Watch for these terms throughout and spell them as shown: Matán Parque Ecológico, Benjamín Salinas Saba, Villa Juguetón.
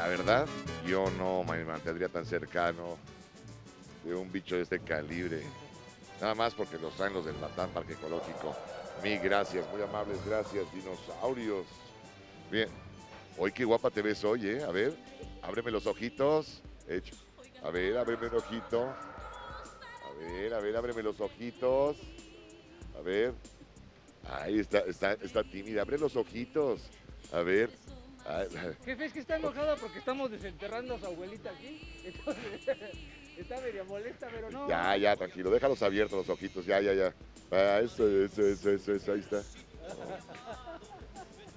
La verdad, yo no me mantendría tan cercano de un bicho de este calibre. Nada más porque los traen los del Matán Parque Ecológico. Mil gracias, muy amables, gracias, dinosaurios. Bien. Hoy qué guapa te ves hoy, ¿eh? A ver, ábreme los ojitos. Hecho. A ver, ábreme el ojito. A ver, ábreme los ojitos. A ver. Ahí está tímida. Abre los ojitos. A ver. Ay, jefe, es que está enojada porque estamos desenterrando a su abuelita aquí. Entonces, está media molesta, pero no. Ya, tranquilo. Déjalos abiertos los ojitos. Ya. Ah, eso. Ahí está.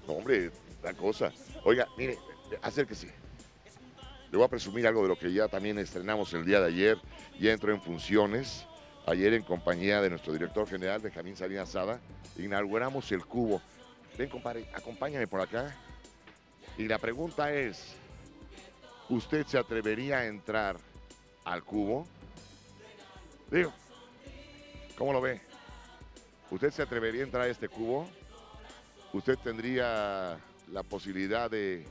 No, hombre, la cosa. Oiga, mire, acérquese. Le voy a presumir algo de lo que ya también estrenamos el día de ayer. Ya entró en funciones. Ayer, en compañía de nuestro director general, Benjamín Salinas Saba, inauguramos el cubo. Ven, compadre, acompáñame por acá. Y la pregunta es, ¿usted se atrevería a entrar al cubo? Digo, ¿cómo lo ve? ¿Usted se atrevería a entrar a este cubo? ¿Usted tendría la posibilidad de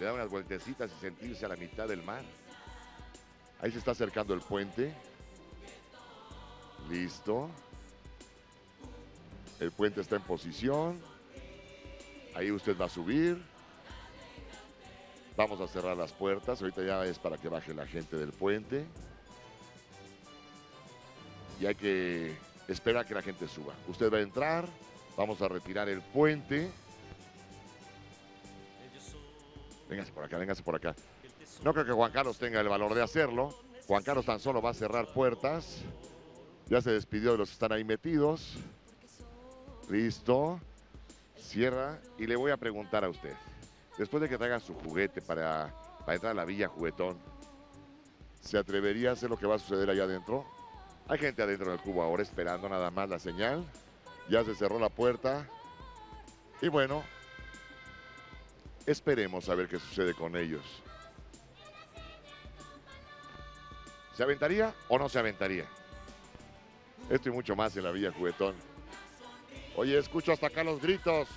dar unas vueltecitas y sentirse a la mitad del mar? Ahí se está acercando el puente. Listo. El puente está en posición. Ahí usted va a subir. Vamos a cerrar las puertas. Ahorita ya es para que baje la gente del puente. Y hay que esperar a que la gente suba. Usted va a entrar. Vamos a retirar el puente. Véngase por acá. No creo que Juan Carlos tenga el valor de hacerlo. Juan Carlos tan solo va a cerrar puertas. Ya se despidió de los que están ahí metidos. Listo. Cierra y le voy a preguntar a usted, después de que traigan su juguete para entrar a la Villa Juguetón, ¿se atrevería a hacer lo que va a suceder allá adentro? Hay gente adentro del cubo ahora esperando nada más la señal. Ya se cerró la puerta y bueno, esperemos a ver qué sucede con ellos. ¿Se aventaría o no se aventaría? Esto y mucho más en la Villa Juguetón. Oye, escucho hasta acá los gritos.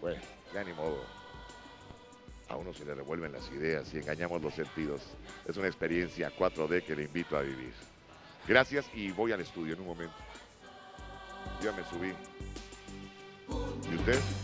Bueno, ya ni modo. A uno se le revuelven las ideas y engañamos los sentidos. Es una experiencia 4D que le invito a vivir. Gracias y voy al estudio en un momento. Ya me subí. ¿Y usted?